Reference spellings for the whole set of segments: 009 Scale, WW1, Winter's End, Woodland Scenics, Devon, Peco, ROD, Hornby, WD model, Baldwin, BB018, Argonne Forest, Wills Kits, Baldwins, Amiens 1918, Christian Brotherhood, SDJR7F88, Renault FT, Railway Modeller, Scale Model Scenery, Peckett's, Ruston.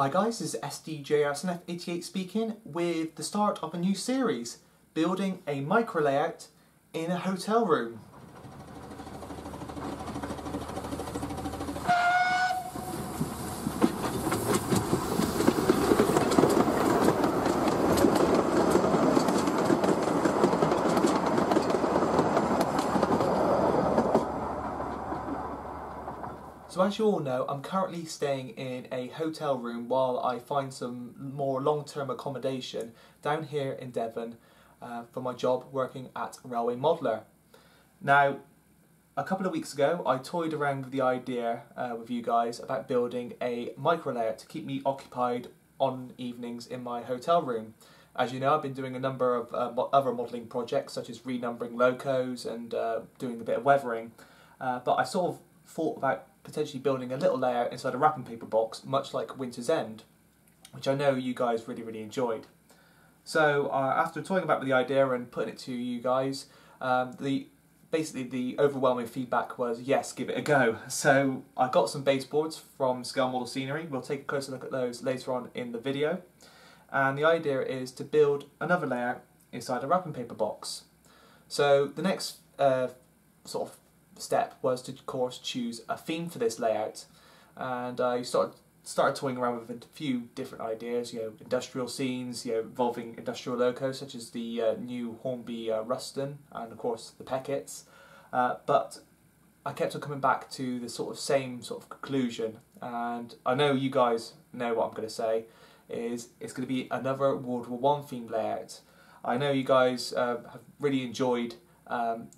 Hi guys, this is SDJR7F88 speaking with the start of a new series, building a micro layout in a hotel room. So as you all know, I'm currently staying in a hotel room while I find some more long-term accommodation down here in Devon for my job working at Railway Modeller. Now, a couple of weeks ago I toyed around with the idea with you guys about building a micro layout to keep me occupied on evenings in my hotel room. As you know, I've been doing a number of other modelling projects such as renumbering locos and doing a bit of weathering, but I sort of thought about potentially building a little layout inside a wrapping paper box, much like Winter's End, which I know you guys really enjoyed. So after toying about with the idea and putting it to you guys, the overwhelming feedback was yes, give it a go. So I got some baseboards from Scale Model Scenery. We'll take a closer look at those later on in the video. And the idea is to build another layout inside a wrapping paper box. So the next sort of step was to, of course, choose a theme for this layout, and I started toying around with a few different ideas. You know, industrial scenes, you know, involving industrial locos such as the new Hornby Ruston, and of course the Peckett's. But I kept on coming back to the same sort of conclusion, and I know you guys know what I'm going to say is it's going to be another World War I themed layout. I know you guys have really enjoyed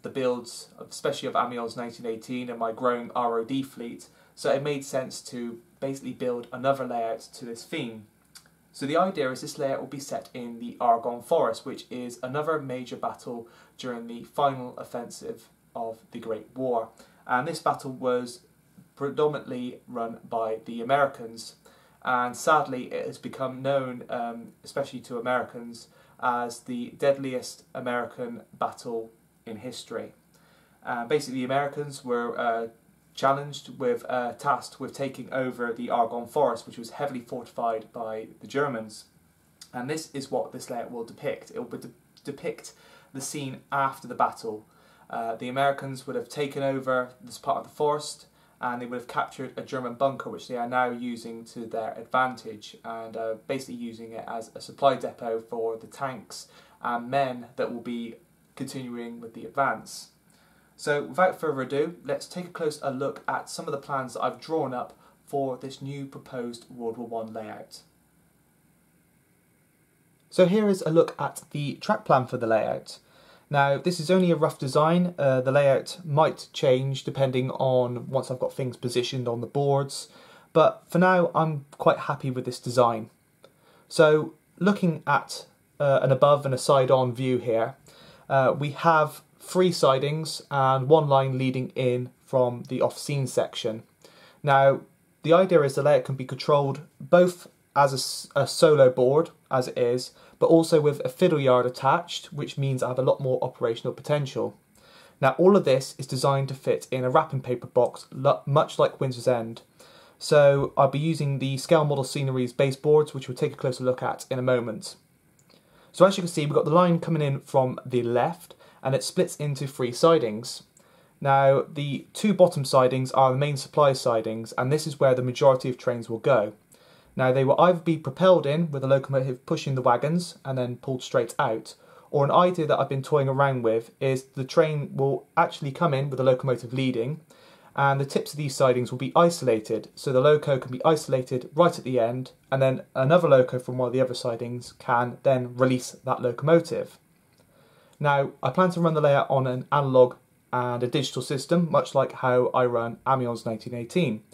the builds, especially of Amiens 1918 and my growing ROD fleet, so it made sense to basically build another layout to this theme. So the idea is this layout will be set in the Argonne Forest, which is another major battle during the final offensive of the Great War, and this battle was predominantly run by the Americans, and sadly it has become known, especially to Americans, as the deadliest American battle in history. Basically, the Americans were tasked with taking over the Argonne Forest, which was heavily fortified by the Germans. And this is what this layout will depict. It will depict the scene after the battle. The Americans would have taken over this part of the forest, and they would have captured a German bunker, which they are now using to their advantage, and basically using it as a supply depot for the tanks and men that will be continuing with the advance. So without further ado, let's take a closer look at some of the plans that I've drawn up for this new proposed World War I layout. So here is a look at the track plan for the layout. Now, this is only a rough design. The layout might change depending on once I've got things positioned on the boards, but for now I'm quite happy with this design. So looking at an above and a side on view here, we have three sidings and one line leading in from the off-scene section. Now, the idea is the layout can be controlled both as a solo board, as it is, but also with a fiddle yard attached, which means I have a lot more operational potential. Now, all of this is designed to fit in a wrapping paper box, much like Winter's End. So I'll be using the Scale Model Scenery's baseboards, which we'll take a closer look at in a moment. So as you can see, we've got the line coming in from the left, and it splits into three sidings. Now, the two bottom sidings are the main supply sidings, and this is where the majority of trains will go. Now, they will either be propelled in with a locomotive pushing the wagons and then pulled straight out, or an idea that I've been toying around with is the train will actually come in with a locomotive leading, and the tips of these sidings will be isolated, so the loco can be isolated right at the end, and then another loco from one of the other sidings can then release that locomotive. Now, I plan to run the layout on an analogue and a digital system, much like how I run Amiens 1918.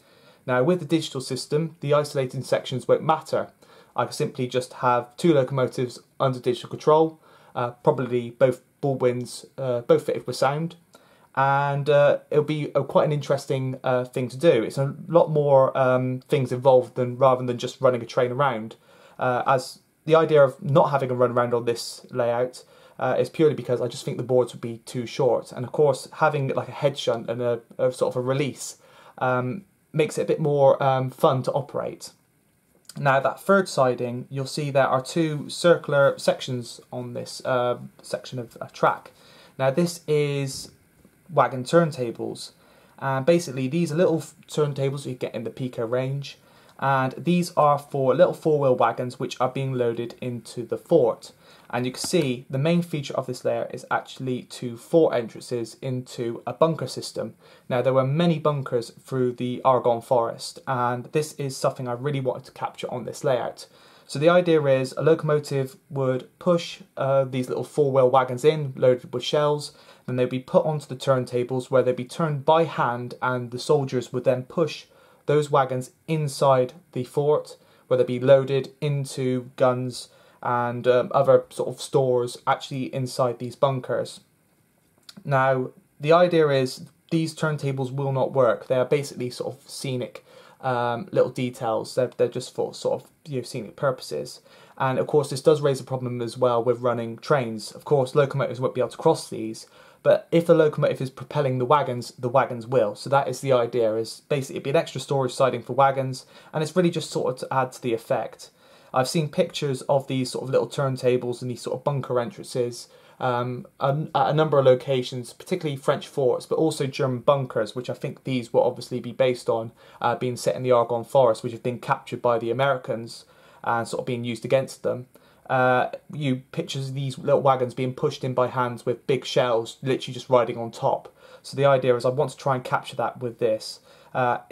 Now, with the digital system, the isolating sections won't matter. I can simply just have two locomotives under digital control, probably both Baldwins, both fitted with sound, and it'll be quite an interesting thing to do. It's a lot more things involved rather than just running a train around, as the idea of not having a run around on this layout is purely because I just think the boards would be too short, and of course having like a head shunt and a sort of a release makes it a bit more fun to operate. Now that third siding, you'll see there are two circular sections on this section of track. Now this is wagon turntables, and basically these are little turntables you get in the Peco range, and these are for little four-wheel wagons which are being loaded into the fort. And you can see the main feature of this layer is actually two fort entrances into a bunker system. Now there were many bunkers through the Argonne Forest, and this is something I really wanted to capture on this layout. So the idea is a locomotive would push these little four-wheel wagons in, loaded with shells, then they'd be put onto the turntables where they'd be turned by hand, and the soldiers would then push those wagons inside the fort, where they'd be loaded into guns and other sort of stores actually inside these bunkers. Now the idea is these turntables will not work. They are basically sort of scenic little details. They're just for sort of, you know, scenic purposes. And of course this does raise a problem as well with running trains. Of course locomotives won't be able to cross these, but if the locomotive is propelling the wagons will. So that is the idea, is basically it'd be an extra storage siding for wagons, and it's really just sort of to add to the effect. I've seen pictures of these sort of little turntables and these sort of bunker entrances at a number of locations, particularly French forts, but also German bunkers, which I think these will obviously be based on, being set in the Argonne Forest, which have been captured by the Americans and sort of being used against them. You pictures of these little wagons being pushed in by hands with big shells literally just riding on top. So the idea is I want to try and capture that with this.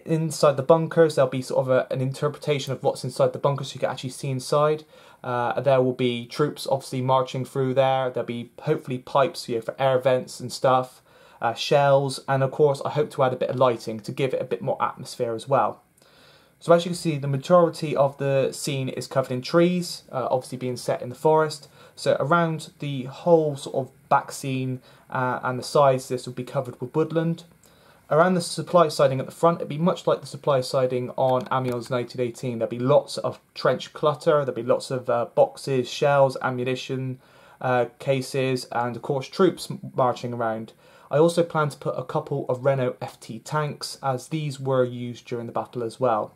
Inside the bunkers there'll be sort of an interpretation of what's inside the bunkers, so you can actually see inside. There will be troops obviously marching through there. There'll be hopefully pipes, you know, for air vents and stuff, shells, and of course I hope to add a bit of lighting to give it a bit more atmosphere as well. So as you can see, the majority of the scene is covered in trees, obviously being set in the forest. So around the whole sort of back scene and the sides, this will be covered with woodland. Around the supply siding at the front, it'd be much like the supply siding on Amiens 1918. There'd be lots of trench clutter, there'd be lots of boxes, shells, ammunition cases, and of course troops marching around. I also plan to put a couple of Renault FT tanks, as these were used during the battle as well.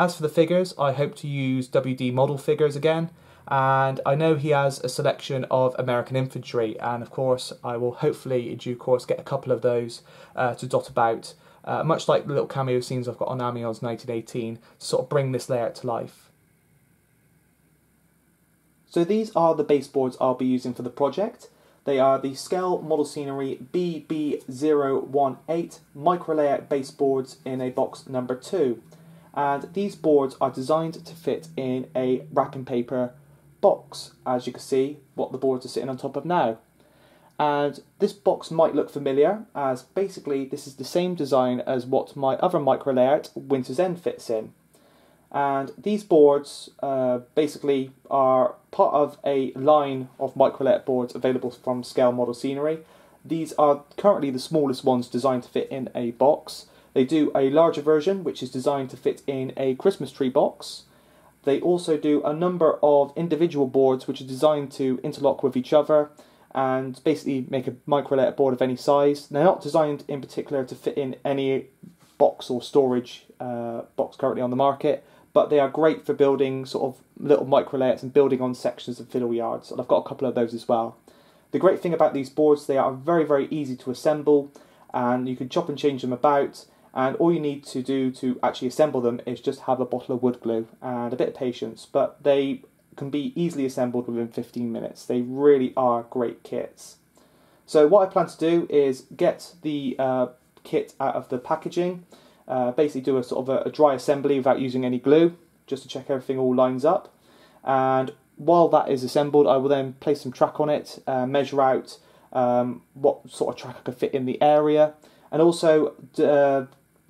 As for the figures, I hope to use WD model figures again, and I know he has a selection of American infantry, and of course I will hopefully in due course get a couple of those to dot about, much like the little cameo scenes I've got on Amiens 1918, to sort of bring this layout to life. So these are the baseboards I'll be using for the project. They are the Scale Model Scenery BB018 micro layout baseboards in a box number 2, and these boards are designed to fit in a wrapping paper box, as you can see what the boards are sitting on top of now. And this box might look familiar, as basically this is the same design as what my other micro layout Winter's End fits in. And these boards basically are part of a line of micro layout boards available from Scale Model Scenery. These are currently the smallest ones designed to fit in a box. They do a larger version which is designed to fit in a Christmas tree box. They also do a number of individual boards which are designed to interlock with each other and basically make a micro layout board of any size. They're not designed in particular to fit in any box or storage box currently on the market, but they are great for building sort of little micro layouts and building on sections of fiddle yards, and I've got a couple of those as well. The great thing about these boards, they are very, very easy to assemble, and you can chop and change them about. And all you need to do to actually assemble them is just have a bottle of wood glue and a bit of patience, but they can be easily assembled within 15 minutes. They really are great kits. So what I plan to do is get the kit out of the packaging, basically do a sort of a dry assembly without using any glue, just to check everything all lines up. And while that is assembled, I will then place some track on it, measure out what sort of track I can fit in the area, and also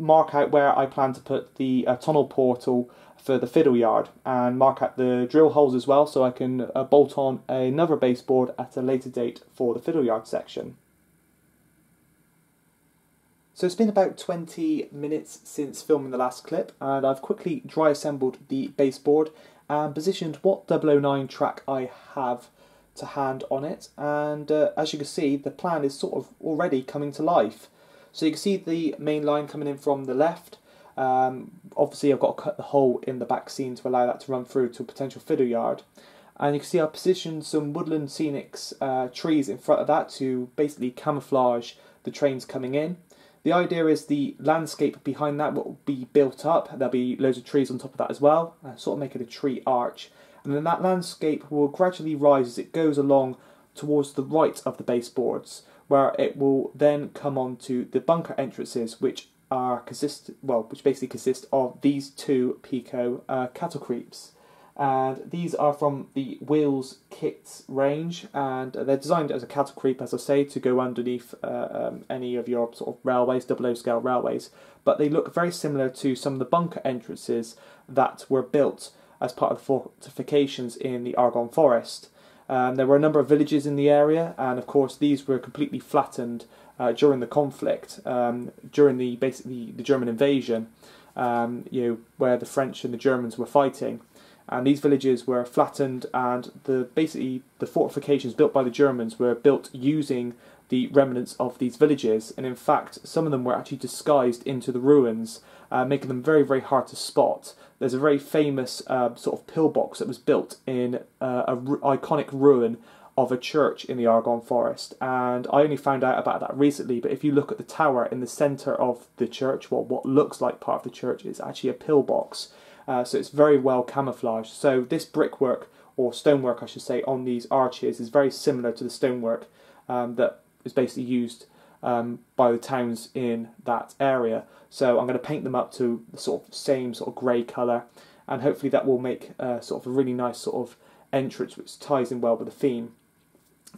mark out where I plan to put the tunnel portal for the fiddle yard, and mark out the drill holes as well, so I can bolt on another baseboard at a later date for the fiddle yard section. So it's been about 20 minutes since filming the last clip, and I've quickly dry assembled the baseboard and positioned what 009 track I have to hand on it, and as you can see the plan is sort of already coming to life. So you can see the main line coming in from the left, Obviously I've got to cut the hole in the back seam to allow that to run through to a potential fiddle yard. And you can see I've positioned some Woodland Scenics trees in front of that to basically camouflage the trains coming in. The idea is the landscape behind that will be built up. There'll be loads of trees on top of that as well, sort of making a tree arch. And then that landscape will gradually rise as it goes along towards the right of the baseboards, where it will then come on to the bunker entrances, which are basically consist of these two Peco cattle creeps. And these are from the Wills Kits range, and they're designed as a cattle creep, as I say, to go underneath any of your sort of railways, 00 scale railways. But they look very similar to some of the bunker entrances that were built as part of the fortifications in the Argonne Forest. There were a number of villages in the area, and of course these were completely flattened during the conflict, during basically the German invasion, where the French and the Germans were fighting. And these villages were flattened, and basically the fortifications built by the Germans were built using the remnants of these villages. And in fact, some of them were actually disguised into the ruins, making them very, very hard to spot. There's a very famous sort of pillbox that was built in an iconic ruin of a church in the Argonne Forest. And I only found out about that recently, but if you look at the tower in the centre of the church, well, what looks like part of the church is actually a pillbox. So it's very well camouflaged. So this brickwork, or stonework I should say, on these arches is very similar to the stonework that is basically used by the towns in that area. So I'm going to paint them up to the sort of same sort of grey colour, and hopefully that will make sort of a really nice sort of entrance which ties in well with the theme.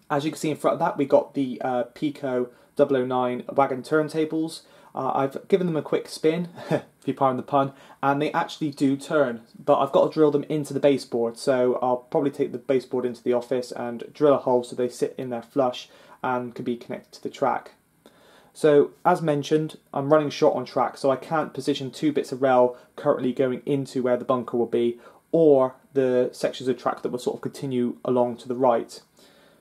As you can see in front of that, we got the Peco 009 wagon turntables. I've given them a quick spin, if you pardon the pun, and they actually do turn, but I've got to drill them into the baseboard, so I'll probably take the baseboard into the office and drill a hole so they sit in there flush and can be connected to the track. So, as mentioned, I'm running short on track, so I can't position two bits of rail currently going into where the bunker will be, or the sections of track that will sort of continue along to the right.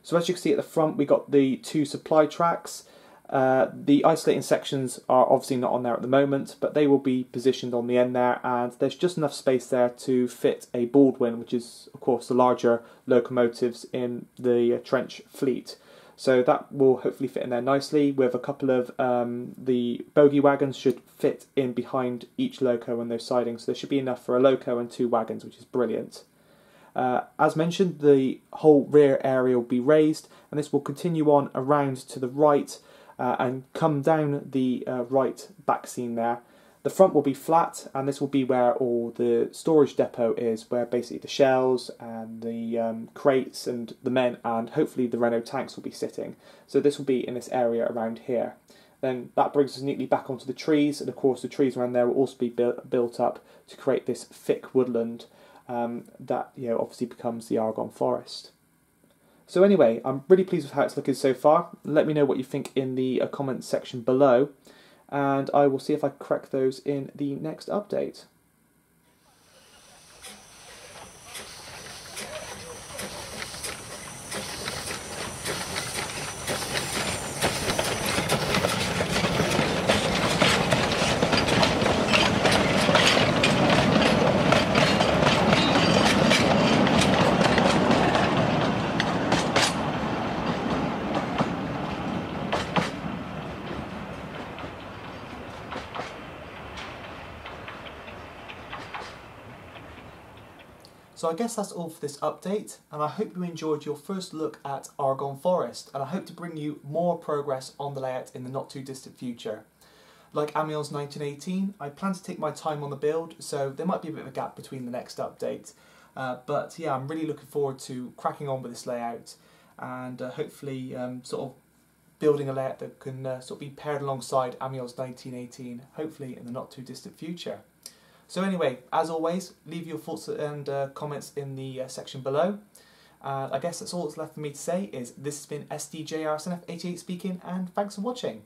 So as you can see at the front, we got the two supply tracks. The isolating sections are obviously not on there at the moment, but they will be positioned on the end there, and there's just enough space there to fit a Baldwin, which is of course the larger locomotives in the trench fleet. So that will hopefully fit in there nicely, with a couple of the bogie wagons should fit in behind each loco and their sidings, so there should be enough for a loco and two wagons, which is brilliant. As mentioned, the whole rear area will be raised, and this will continue on around to the right, and come down the right back seam there. The front will be flat, and this will be where all the storage depot is, where basically the shells and the crates and the men and hopefully the Renault tanks will be sitting. So this will be in this area around here. Then that brings us neatly back onto the trees, and of course the trees around there will also be built up to create this thick woodland that obviously becomes the Argonne Forest. So anyway, I'm really pleased with how it's looking so far. Let me know what you think in the comments section below, and I will see if I can correct those in the next update. So I guess that's all for this update, and I hope you enjoyed your first look at Argonne Forest, and I hope to bring you more progress on the layout in the not too distant future. Like Amiens 1918, I plan to take my time on the build, so there might be a bit of a gap between the next update. But yeah, I'm really looking forward to cracking on with this layout, and hopefully sort of building a layout that can sort of be paired alongside Amiens 1918, hopefully in the not too distant future. So anyway, as always, leave your thoughts and comments in the section below. I guess that's all that's left for me to say is this has been SDJR7F88 speaking, and thanks for watching.